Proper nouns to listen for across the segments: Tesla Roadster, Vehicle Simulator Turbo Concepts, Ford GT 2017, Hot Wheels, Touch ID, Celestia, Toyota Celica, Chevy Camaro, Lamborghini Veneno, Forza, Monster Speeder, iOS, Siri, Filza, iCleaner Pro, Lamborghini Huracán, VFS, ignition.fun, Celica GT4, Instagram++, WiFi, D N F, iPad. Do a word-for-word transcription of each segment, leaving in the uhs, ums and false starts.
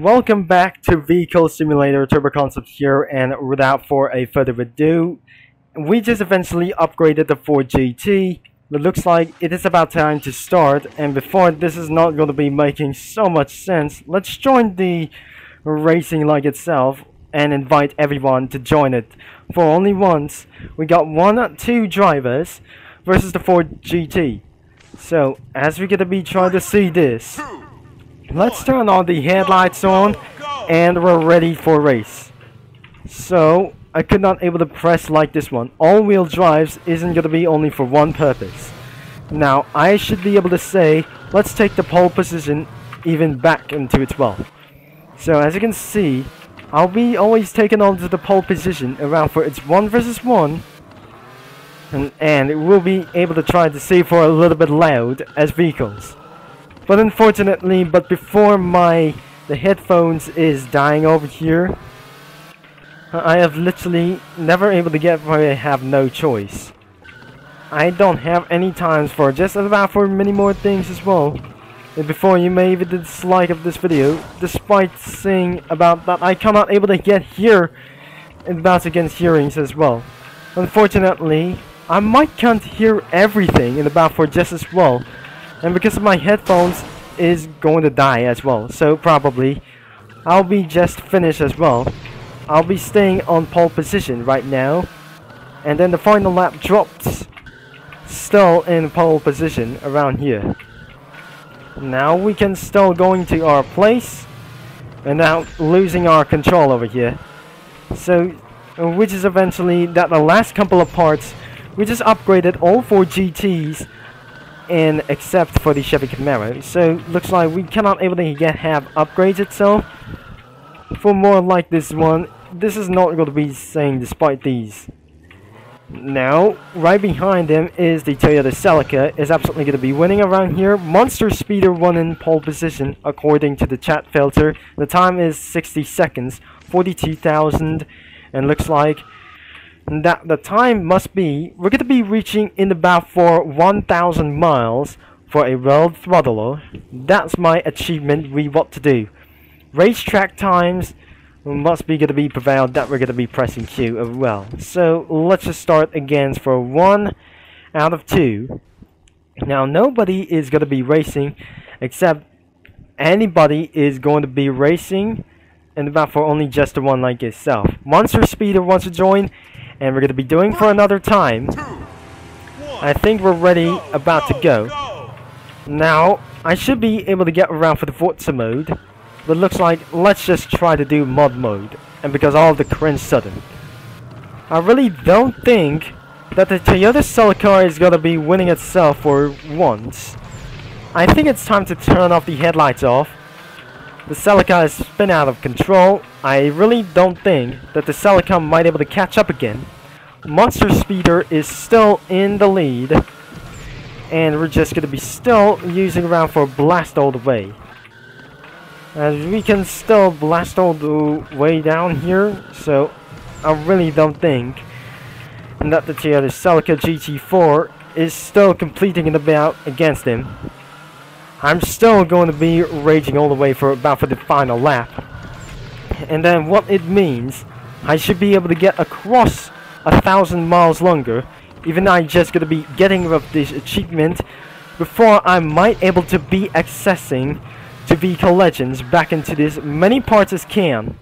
Welcome back to Vehicle Simulator Turbo Concepts here, and without for a further ado, we just eventually upgraded the Ford G T. It looks like it is about time to start, and before this is not going to be making so much sense, let's join the racing like itself and invite everyone to join it. For only once, we got one or two drivers versus the Ford G T. So, as we're going to be trying to see this, let's turn on the headlights on, and we're ready for race. So, I could not able to press like this one. All-wheel drives isn't going to be only for one purpose. Now, I should be able to say, let's take the pole position even back into its well. So, as you can see, I'll be always taken onto the pole position around for its one versus one. And, and it will be able to try to see for a little bit loud as vehicles. But unfortunately, but before my the headphones is dying over here, I have literally never able to get where I have no choice. I don't have any times for just about for many more things as well. And before you may even dislike of this video, despite saying about that I cannot able to get here and bounce against hearings as well. Unfortunately, I might can't hear everything in about for just as well. And because of my headphones is going to die as well, so probably I'll be just finished as well. I'll be staying on pole position right now, and then the final lap drops, still in pole position around here. Now we can still going to our place, and now losing our control over here. So, which is eventually that the last couple of parts, we just upgraded all four G Ts. And except for the Chevy Camaro, so looks like we cannot able to get have upgrades itself. For more like this one, this is not going to be saying despite these. Now, right behind them is the Toyota Celica is absolutely going to be winning around here. Monster Speeder won in pole position according to the chat filter. The time is sixty seconds, forty-two thousand, and looks like that the time must be, we're going to be reaching in about for one thousand miles for a road throttler. That's my achievement we want to do. Racetrack times must be going to be prevailed, that we're going to be pressing Q as well. So let's just start again for one out of two. Now nobody is going to be racing except anybody is going to be racing and about for only just the one like itself. Monster Speeder wants to join. And we're going to be doing for another time. I think we're ready, about to go. Now, I should be able to get around for the Forza mode. But looks like, let's just try to do mod mode. And because all of the cringe sudden. I really don't think that the Toyota Celica is going to be winning itself for once. I think it's time to turn off the headlights off. The Celica has been out of control. I really don't think that the Celica might be able to catch up again. Monster Speeder is still in the lead. And we're just going to be still using around for blast all the way. As we can still blast all the way down here. So I really don't think that the Toyota Celica G T four is still completing in the bout against him. I'm still going to be raging all the way for about for the final lap. And then what it means, I should be able to get across a thousand miles longer. Even though I'm just going to be getting up this achievement before I might able to be accessing to Vehicle Legends back into this many parts as can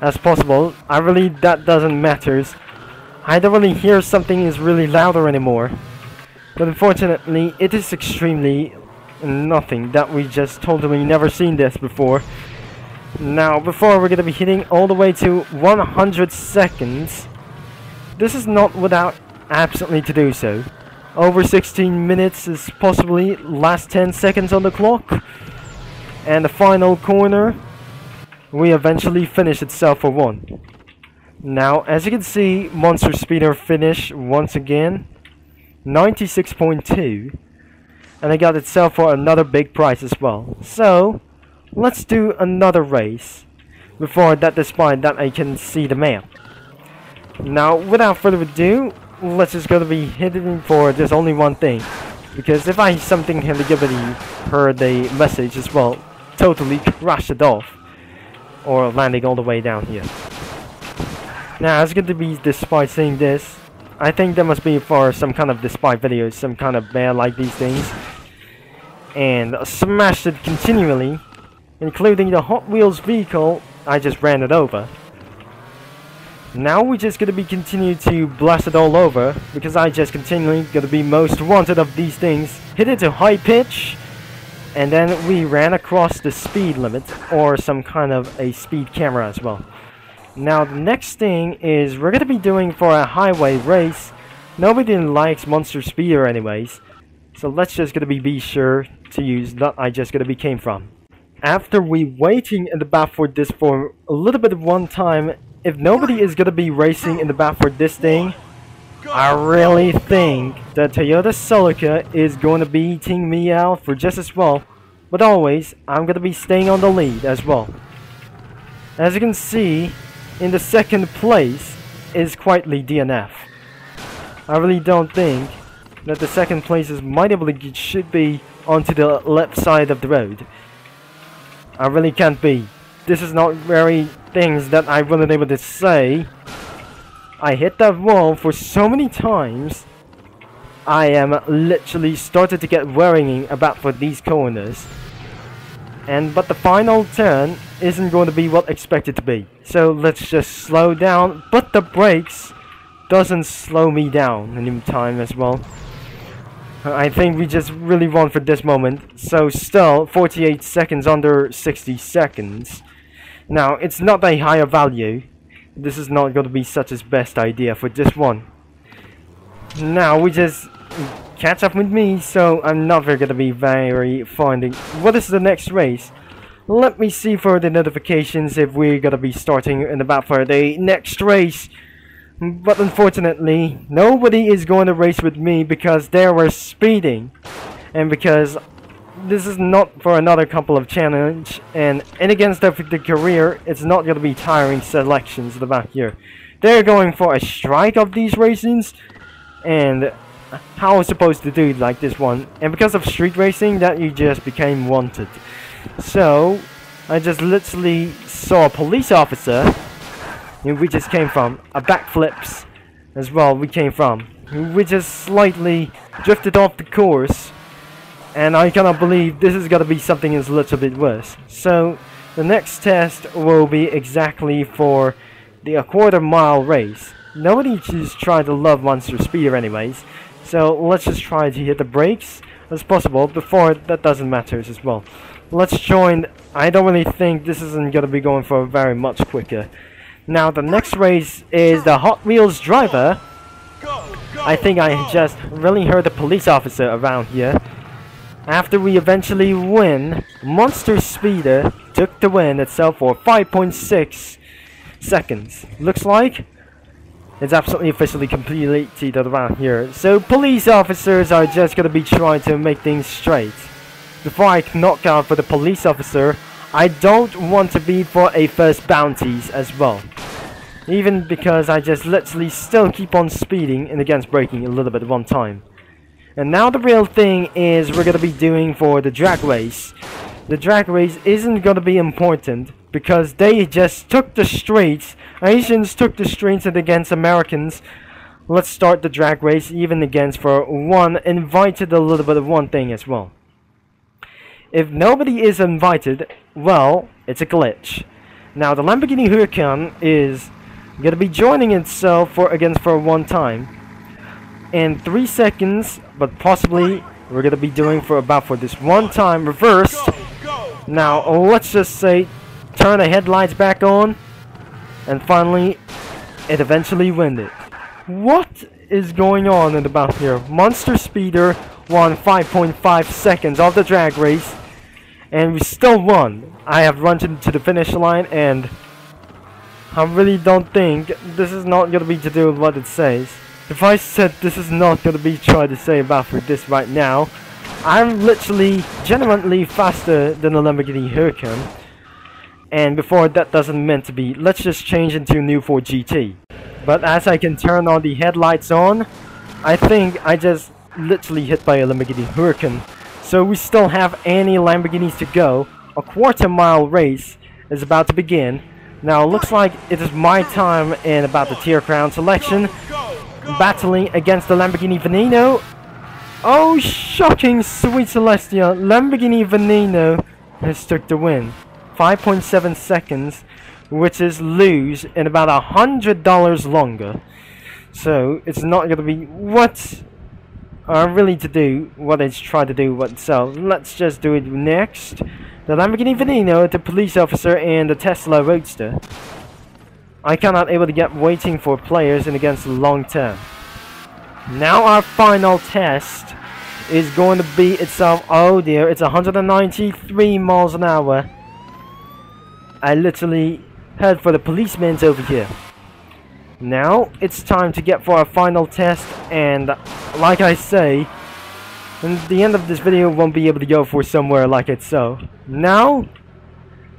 as possible. I really, that doesn't matter. I don't really hear something is really louder anymore. But unfortunately, it is extremely nothing that we just totally never seen this before. Now before we're gonna be hitting all the way to one hundred seconds. This is not without absolutely to do so. Over sixteen minutes is possibly last ten seconds on the clock, and the final corner we eventually finish itself for one. Now as you can see, Monster Speeder finish once again ninety-six point two. And I got itself for another big prize as well. So, let's do another race. Before that, despite that, I can see the map. Now, without further ado, let's just gonna be hitting for just only one thing. Because if I something had to give it, heard the message as well, totally crashed it off. or landing all the way down here. Now, as good to be despite seeing this, I think that must be for some kind of despite videos, some kind of bear like these things. And smashed it continually, including the Hot Wheels vehicle I just ran it over. Now we're just gonna be continue to blast it all over, because I just continually gonna be most wanted of these things. Hit it to high pitch, and then we ran across the speed limit, or some kind of a speed camera as well. Now the next thing is we're gonna be doing for a highway race. Nobody likes Monster Speeder anyways, so let's just gonna be be sure to use that I just gonna be came from. After we waiting in the bath for this for a little bit of one time, if nobody is gonna be racing in the back for this thing, I really think that Toyota Celica is gonna be eating me out for just as well. But always, I'm gonna be staying on the lead as well. As you can see, in the second place is quietly D N F. I really don't think that the second place is might able to should be onto the left side of the road. I really can't be. This is not very things that I wasn't able to say. I hit that wall for so many times. I am literally started to get worrying about for these corners. And but the final turn isn't going to be what expected to be. So let's just slow down. But the brakes doesn't slow me down any time as well. I think we just really won for this moment. So still forty-eight seconds under sixty seconds. Now, it's not a higher value. This is not going to be such as best idea for this one. Now, we just catch up with me, so I'm not going to be very finding. What is the next race? Let me see for the notifications if we're going to be starting in about for the next race. But unfortunately, nobody is going to race with me because they were speeding. And because this is not for another couple of challenge, and in against the, the career, it's not going to be tiring selections in the back here. They're going for a strike of these racings, and how I'm supposed to do like this one. And because of street racing, that you just became wanted. So I just literally saw a police officer, and we just came from a backflips as well. We came from we just slightly drifted off the course. And I cannot believe this is going to be something that's a little bit worse. So the next test will be exactly for the a quarter mile race. Nobody just try to love Monster Speeder anyways. So let's just try to hit the brakes as possible before that doesn't matter as well. Let's join. I don't really think this isn't going to be going for very much quicker. Now the next race is the Hot Wheels driver. I think I just really heard a police officer around here. After we eventually win, Monster Speeder took the win itself for five point six seconds. Looks like it's absolutely officially completed around here. So police officers are just going to be trying to make things straight. Before I knock out for the police officer, I don't want to be for a first bounties as well. Even because I just literally still keep on speeding and against braking a little bit one time. And now the real thing is we're going to be doing for the drag race. The drag race isn't going to be important because they just took the streets. Asians took the streets and against Americans. Let's start the drag race even against for one invited a little bit of one thing as well. If nobody is invited, well, it's a glitch. Now the Lamborghini Huracán is going to be joining itself for against for one time. In three seconds, but possibly we're gonna be doing for about for this one time reversed. Now let's just say turn the headlights back on, and finally it eventually wins it. What is going on in the back here? Monster Speeder won five point five seconds of the drag race, and we still won. I have run to the finish line, and I really don't think this is not gonna be to do with what it says. If I said this is not going to be trying to say about for this right now, I'm literally genuinely faster than the Lamborghini Huracán. And before that doesn't meant to be, let's just change into a new Ford G T. But as I can turn on the headlights on, I think I just literally hit by a Lamborghini Huracán. So we still have any Lamborghinis to go, a quarter mile race, is about to begin. Now it looks like it is my time in about the tier crown selection, battling against the Lamborghini Veneno. Oh, shocking, sweet Celestia, Lamborghini Veneno has took the win. five point seven seconds, which is lose in about a hundred dollars longer. So it's not going to be what I really to do, what it's tried to do with itself. Let's just do it next. The Lamborghini Veneno, the police officer, and the Tesla Roadster. I cannot able to get waiting for players and against the long term. Now our final test is going to be itself. Oh dear, it's one hundred ninety-three miles an hour. I literally heard for the policeman's over here. Now it's time to get for our final test, and like I say, at the end of this video won't be able to go for somewhere like itself. Now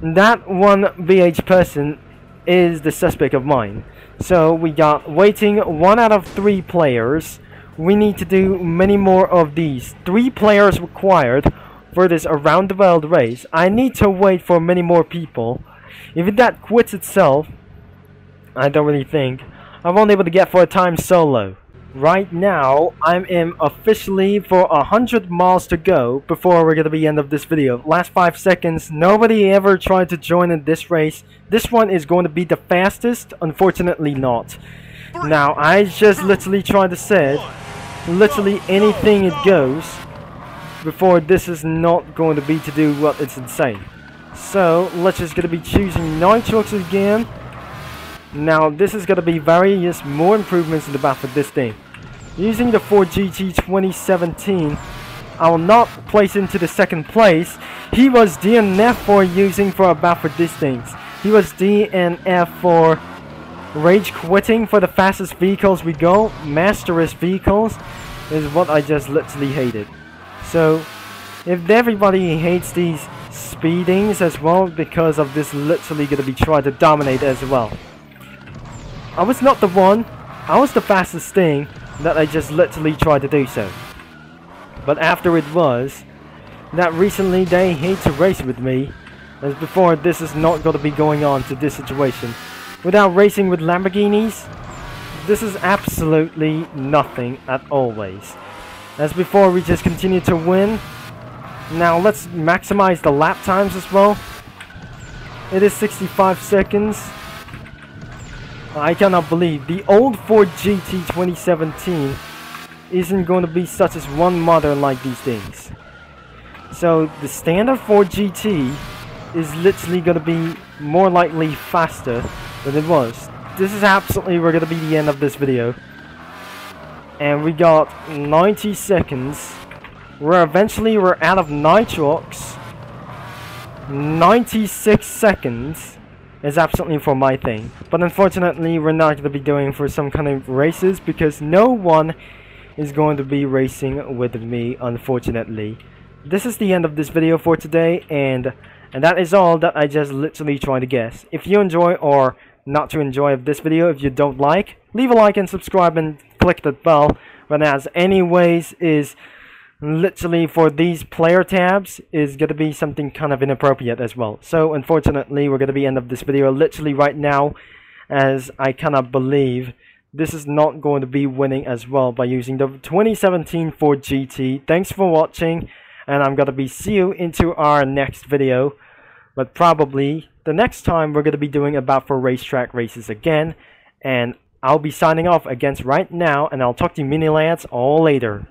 that one V H person is the suspect of mine. So we got waiting one out of three players. We need to do many more of these. Three players required for this around the world race. I need to wait for many more people. If that quits itself, I don't really think I won't be able to get for a time solo. Right now I'm in officially for a hundred miles to go before we're gonna be end of this video. Last five seconds. Nobody ever tried to join in this race. This one is going to be the fastest, unfortunately not. Now I just literally tried to say it, literally anything it goes before. This is not going to be to do what it's insane. So let's just gonna be choosing nine trucks again. Now this is going to be various more improvements in the back of this thing. Using the Ford G T twenty seventeen, I will not place into the second place. He was D N F for using for a back for these things. He was D N F for rage quitting for the fastest vehicles we go. Masterist vehicles is what I just literally hated. So if everybody hates these speedings as well, because of this literally going to be trying to dominate as well. I was not the one, I was the fastest thing that I just literally tried to do so. But after it was, that recently they hate to race with me, as before this is not going to be going on to this situation. Without racing with Lamborghinis, this is absolutely nothing at always. As before we just continue to win. Now let's maximize the lap times as well. It is sixty-five seconds. I cannot believe the old Ford G T twenty seventeen isn't going to be such as one mother like these things. So the standard Ford G T is literally going to be more likely faster than it was. This is absolutely we're going to be the end of this video. And we got ninety seconds. We're eventually we're out of nitrox. ninety-six seconds. It's absolutely for my thing, but unfortunately we're not going to be doing for some kind of races because no one is going to be racing with me, unfortunately. This is the end of this video for today, and and that is all that I just literally try to guess. If you enjoy or not to enjoy this video, if you don't like, leave a like and subscribe and click that bell. But as anyways is literally for these player tabs is going to be something kind of inappropriate as well. So unfortunately we're going to be end of this video literally right now, as I cannot believe this is not going to be winning as well by using the twenty seventeen Ford G T. Thanks for watching, and I'm going to be see you into our next video. But probably the next time we're going to be doing about for racetrack races again, and I'll be signing off against right now, and I'll talk to you mini lads all later.